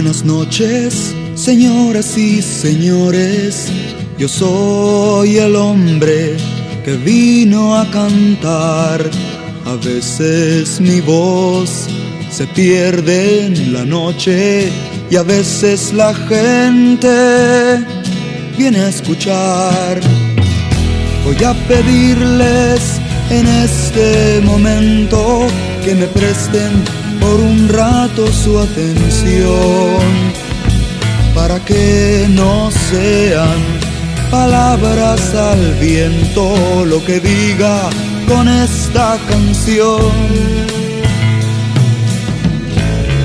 Buenas noches, señoras y señores. Yo soy el hombre que vino a cantar. A veces mi voz se pierde en la noche y a veces la gente viene a escuchar. Voy a pedirles en este momento que me presten por un rato su atención, para que no sean palabras al viento lo que diga con esta canción.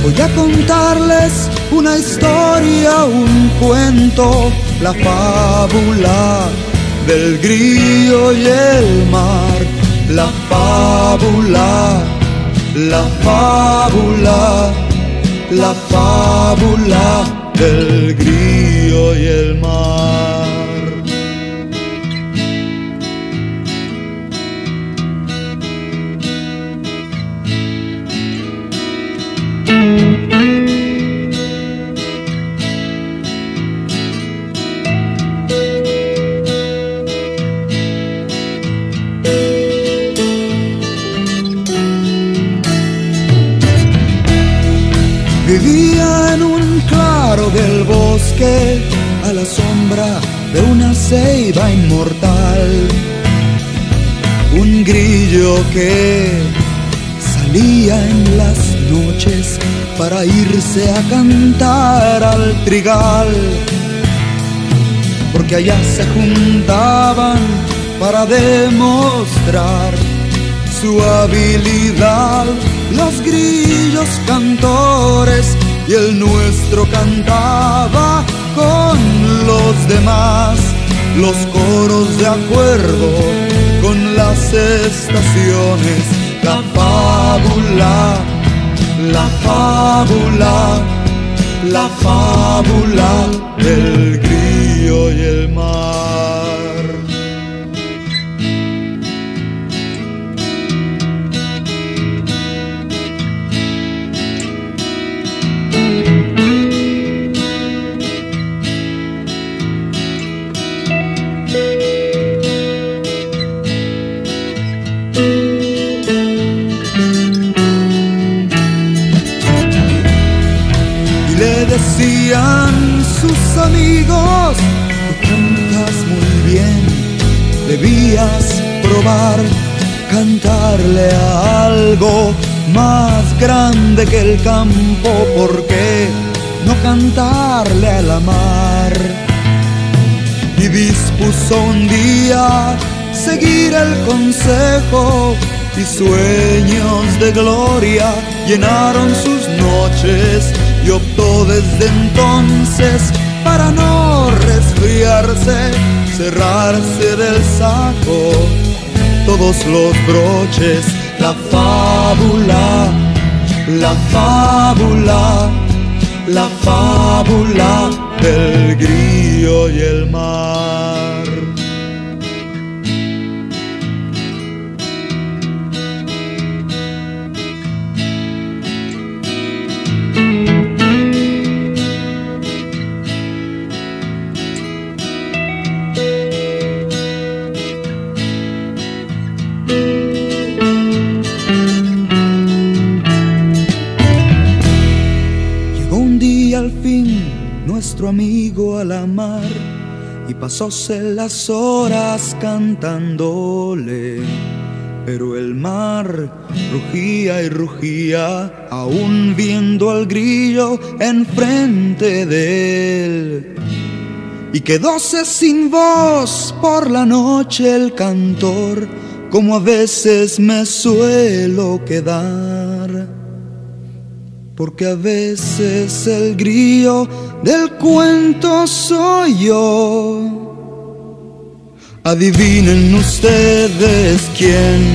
Voy a contarles una historia, un cuento, la fábula del grillo y el mar. La fábula, la fábula, la fábula del grillo y el mar. Vivía en un claro del bosque, a la sombra de una ceiba inmortal, un grillo que salía en las noches para irse a cantar al trigal, porque allá se juntaban para demostrar su habilidad los grillos cantores, y el nuestro cantaba con los demás los coros de acuerdo con las estaciones. La fábula, la fábula, la fábula del grillo y el mar. Decían sus amigos: tú cantas muy bien, debías probar cantarle a algo más grande que el campo. ¿Por qué no cantarle a la mar? Y dispuso un día seguir el consejo, y sueños de gloria llenaron sus noches, y optó desde entonces, para no resfriarse, cerrarse del saco todos los broches. La fábula, la fábula, la fábula del grillo y el mar. Al fin nuestro amigo a la mar, y pasóse las horas cantándole, pero el mar rugía y rugía, aún viendo al grillo enfrente de él. Y quedóse sin voz por la noche el cantor, como a veces me suelo quedar, porque a veces el grillo del cuento soy yo. Adivinen ustedes quién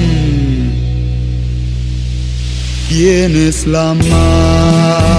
es la mar.